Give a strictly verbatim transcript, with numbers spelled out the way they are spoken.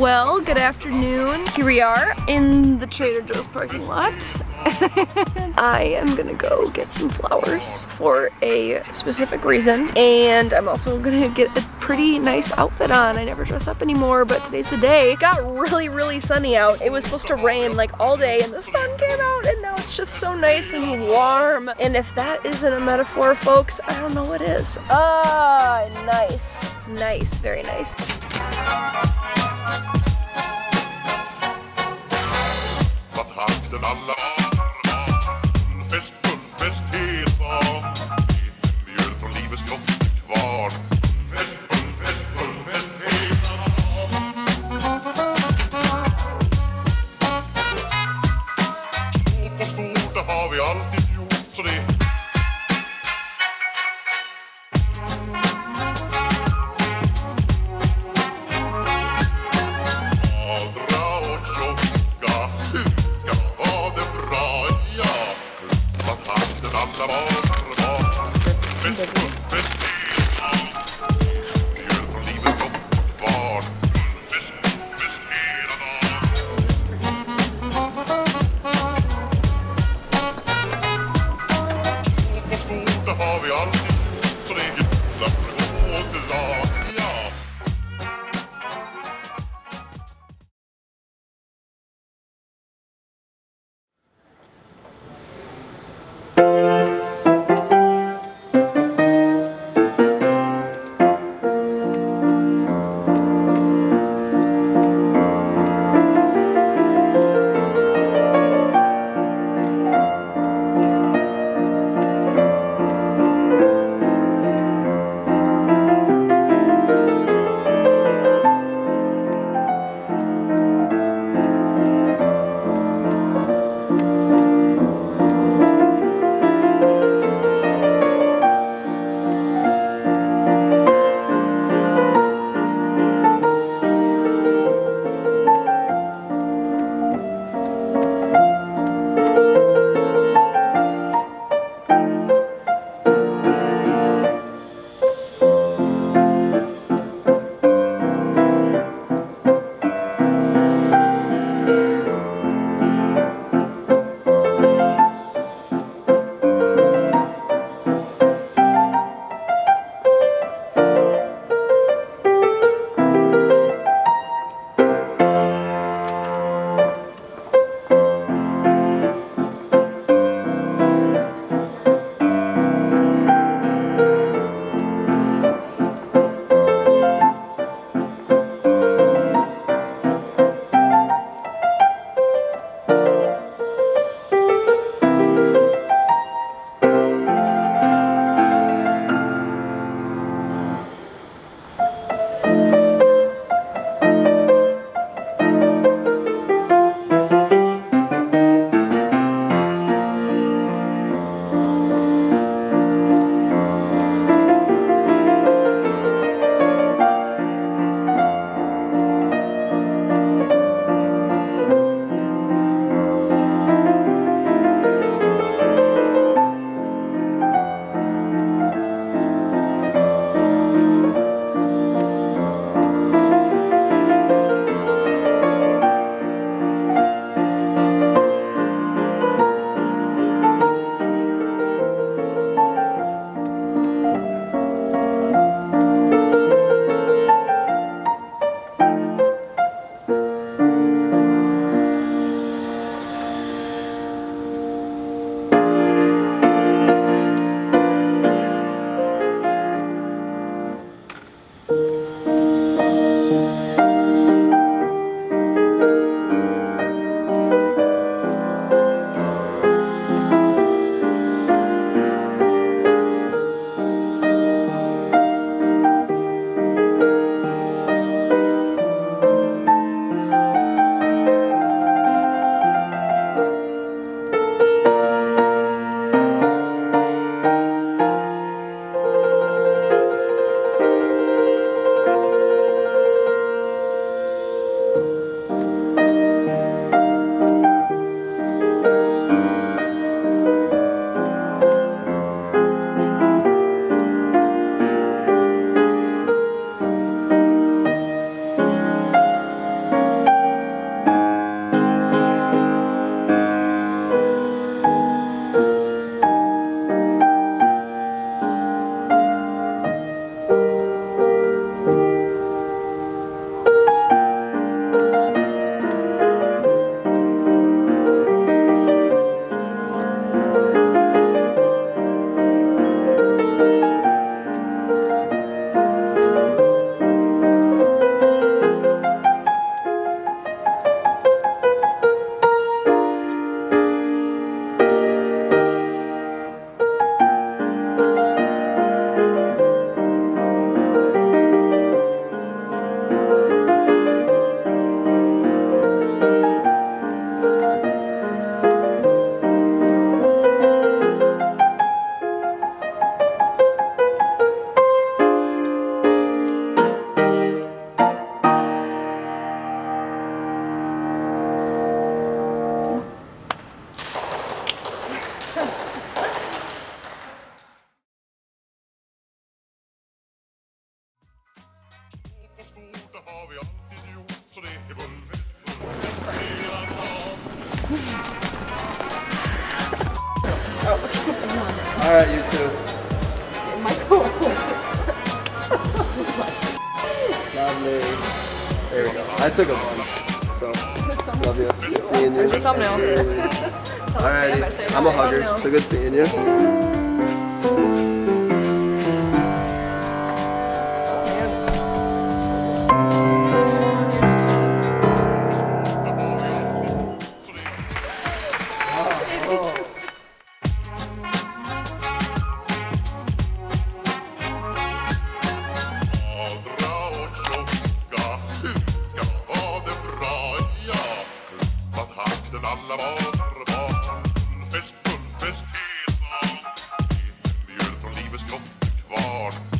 Well, good afternoon. Here we are in the Trader Joe's parking lot. I am gonna go get some flowers for a specific reason, and I'm also gonna get a pretty nice outfit on. I never dress up anymore, but today's the day. It got really, really sunny out. It was supposed to rain like all day, and the sun came out, and now it's just so nice and warm. And if that isn't a metaphor, folks, I don't know what is. Ah, nice, nice, very nice. All right, you too. Michael. Lovely. There we go. I took a one. So, love you. Good seeing you. Thumbnail. Alrighty. I'm a hugger, so good seeing you. Fest, full fest, helt av. Det är en mjöl från Liebeskopf kvar.